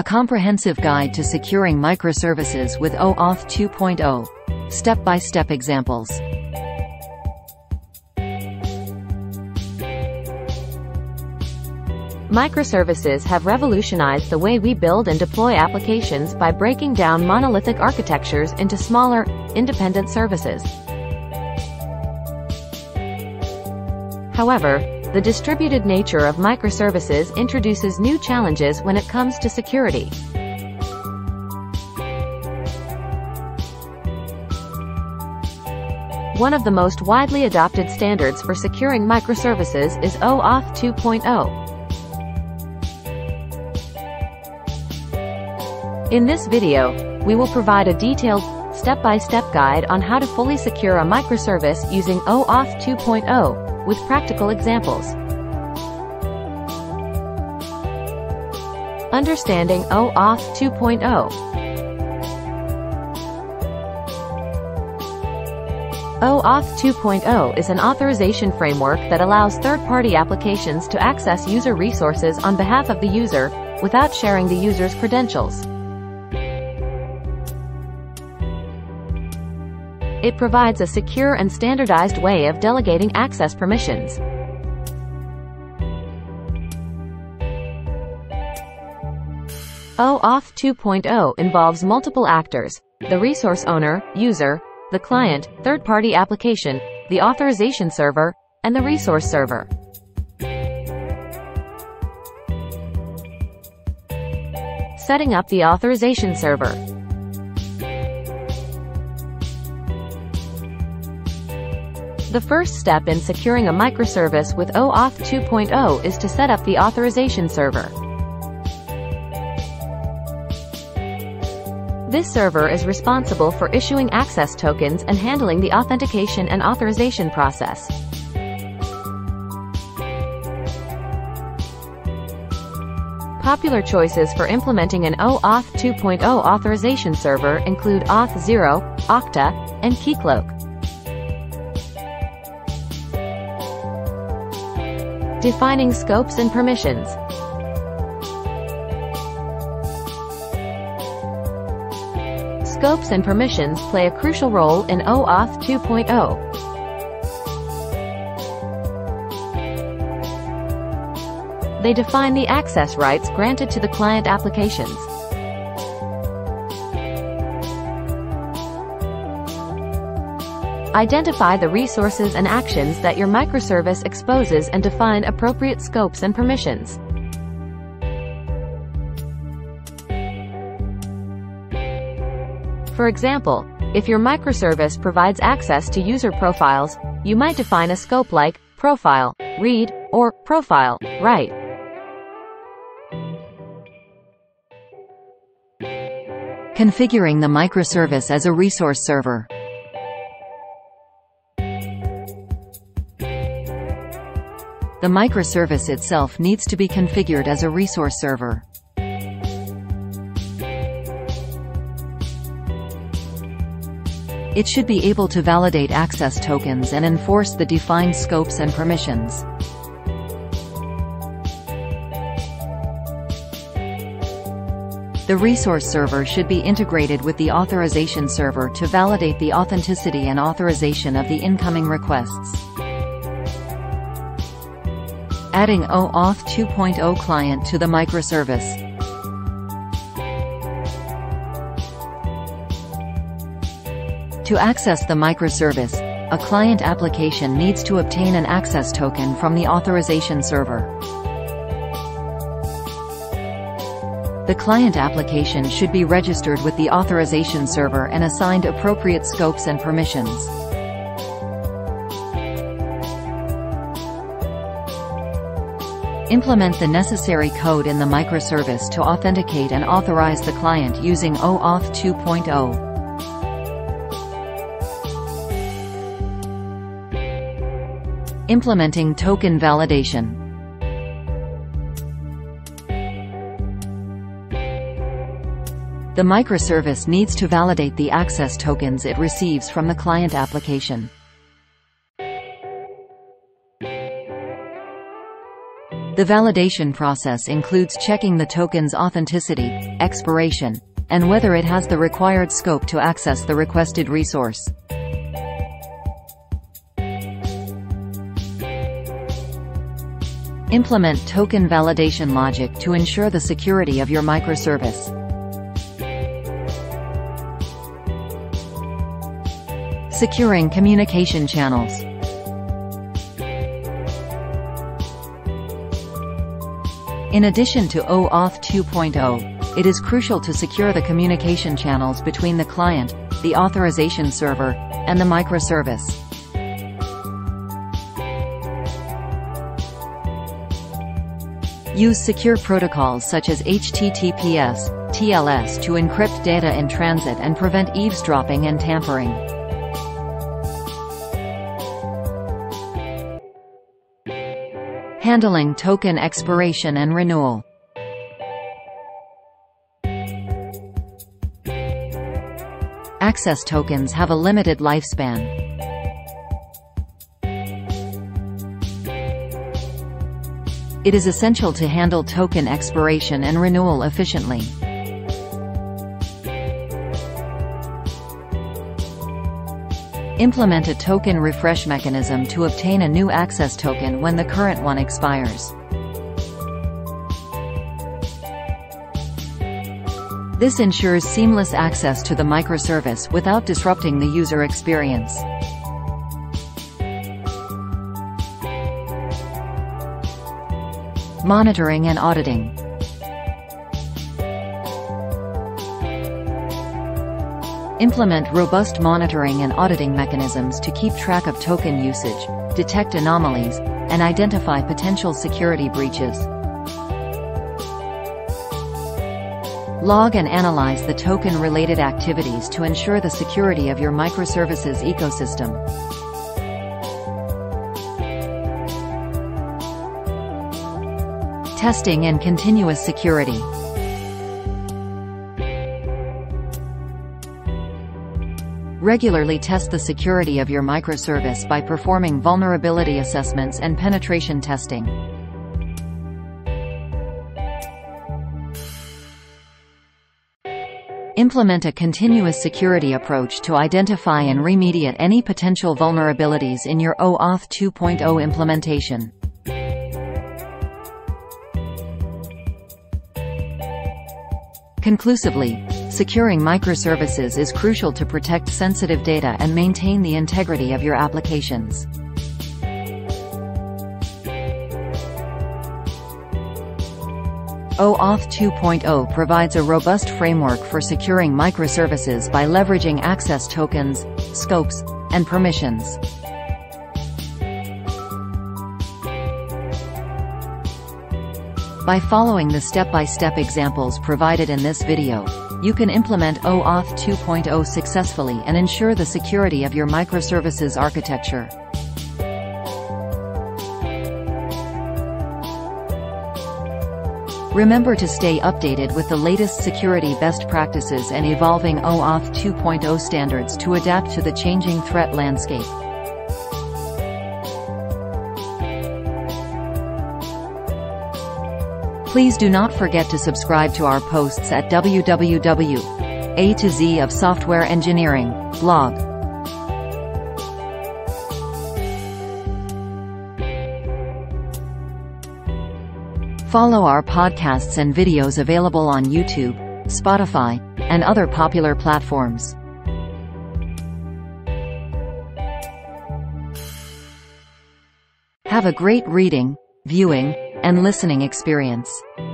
A comprehensive guide to securing microservices with OAuth 2.0. Step-by-step examples. Microservices have revolutionized the way we build and deploy applications by breaking down monolithic architectures into smaller, independent services. However, the distributed nature of microservices introduces new challenges when it comes to security. One of the most widely adopted standards for securing microservices is OAuth 2.0. In this video, we will provide a detailed, step-by-step guide on how to fully secure a microservice using OAuth 2.0, with practical examples. Understanding OAuth 2.0. OAuth 2.0 is an authorization framework that allows third-party applications to access user resources on behalf of the user, without sharing the user's credentials. It provides a secure and standardized way of delegating access permissions. OAuth 2.0 involves multiple actors: the resource owner, user, the client, third-party application, the authorization server, and the resource server. Setting up the authorization server. The first step in securing a microservice with OAuth 2.0 is to set up the authorization server. This server is responsible for issuing access tokens and handling the authentication and authorization process. Popular choices for implementing an OAuth 2.0 authorization server include Auth0, Okta, and Keycloak. Defining scopes and permissions. Scopes and permissions play a crucial role in OAuth 2.0. They define the access rights granted to the client applications. Identify the resources and actions that your microservice exposes and define appropriate scopes and permissions. For example, if your microservice provides access to user profiles, you might define a scope like profile, read, or profile, write. Configuring the microservice as a resource server. The microservice itself needs to be configured as a resource server. It should be able to validate access tokens and enforce the defined scopes and permissions. The resource server should be integrated with the authorization server to validate the authenticity and authorization of the incoming requests. Adding OAuth 2.0 client to the microservice. To access the microservice, a client application needs to obtain an access token from the authorization server. The client application should be registered with the authorization server and assigned appropriate scopes and permissions. Implement the necessary code in the microservice to authenticate and authorize the client using OAuth 2.0. Implementing token validation. The microservice needs to validate the access tokens it receives from the client application. The validation process includes checking the token's authenticity, expiration, and whether it has the required scope to access the requested resource. Implement token validation logic to ensure the security of your microservice. Securing communication channels. In addition to OAuth 2.0, it is crucial to secure the communication channels between the client, the authorization server, and the microservice. Use secure protocols such as HTTPS, TLS to encrypt data in transit and prevent eavesdropping and tampering. Handling token expiration and renewal. Access tokens have a limited lifespan. It is essential to handle token expiration and renewal efficiently. Implement a token refresh mechanism to obtain a new access token when the current one expires. This ensures seamless access to the microservice without disrupting the user experience. Monitoring and auditing. Implement robust monitoring and auditing mechanisms to keep track of token usage, detect anomalies, and identify potential security breaches. Log and analyze the token-related activities to ensure the security of your microservices ecosystem. Testing and continuous security. Regularly test the security of your microservice by performing vulnerability assessments and penetration testing. Implement a continuous security approach to identify and remediate any potential vulnerabilities in your OAuth 2.0 implementation. Conclusively, securing microservices is crucial to protect sensitive data and maintain the integrity of your applications. OAuth 2.0 provides a robust framework for securing microservices by leveraging access tokens, scopes, and permissions. By following the step-by-step examples provided in this video, you can implement OAuth 2.0 successfully and ensure the security of your microservices architecture. Remember to stay updated with the latest security best practices and evolving OAuth 2.0 standards to adapt to the changing threat landscape. Please do not forget to subscribe to our posts at www.A2Z of Software Engineering blog. Follow our podcasts and videos available on YouTube, Spotify, and other popular platforms. Have a great reading, viewing, and listening experience.